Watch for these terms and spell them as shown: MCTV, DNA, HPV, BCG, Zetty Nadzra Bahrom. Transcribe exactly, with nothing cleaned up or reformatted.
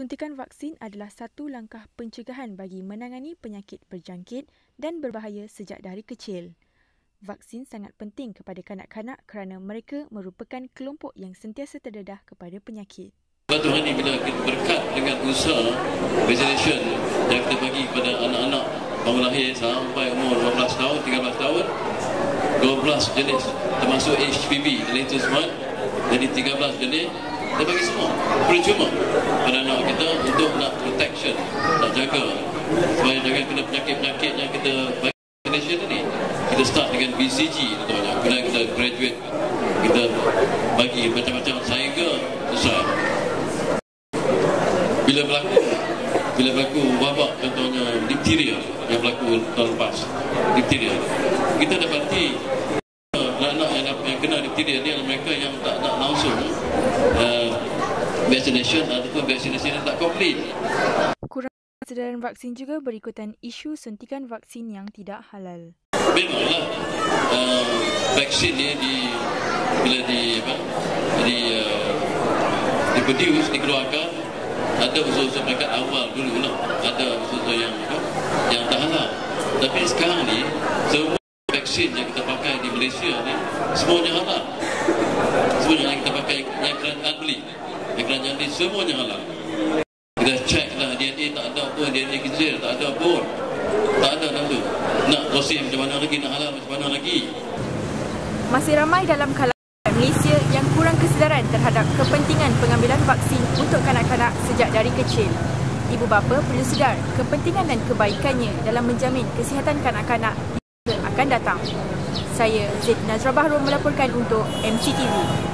Suntikan vaksin adalah satu langkah pencegahan bagi menangani penyakit berjangkit dan berbahaya sejak dari kecil. Vaksin sangat penting kepada kanak-kanak kerana mereka merupakan kelompok yang sentiasa terdedah kepada penyakit. Tuhan ini bila kita berkat dengan usaha vaccination yang kita bagi kepada anak-anak baru lahir sampai umur lima belas tahun, tiga belas tahun, dua belas jenis termasuk H P V, dan itu semua jadi tiga belas jenis, kita bagi semua percuma pada anak kita untuk nak protection, nak jaga supaya jangan kena penyakit-penyakit yang kita bagi vaccination ini. Kita start dengan B C G, kemudian kita graduate, kita bagi macam-macam sehingga susah. Bila berlaku, bila berlaku wabak contohnya difteria yang berlaku tahun lepas, difteria. Kita dapati anak-anak yang, yang kena difteria ni adalah mereka yang tak nak langsung uh, vaccination ataupun vaccination yang tak komplit. Kurang kesedaran vaksin juga berikutan isu suntikan vaksin yang tidak halal. Memanglah uh, vaksin ni di, bila di, apa, di, uh, di produce, dikeluarkan, ada usaha-usaha mereka awal dulu lah, ada usaha yang yang tak halal. Tapi sekarang ni semua vaksin yang kita pakai di Malaysia ni semuanya halal. Semuanya yang kita pakai yang kerajaan beli, yang kerajaan beli semuanya halal. Kita check lah D N A tak ada apa, D N A kecil tak ada pun, tak ada dalam tu. Nak rosim macam mana lagi, nak halal macam mana lagi. Masih ramai dalam kalangan Malaysia yang kurang kesedaran terhadap kepentingan pengambilan vaksin untuk kanak-kanak sejak dari kecil. Ibu bapa perlu sedar kepentingan dan kebaikannya dalam menjamin kesihatan kanak-kanak yang akan datang. Saya Zetty Nadzra Bahrom melaporkan untuk M C T V.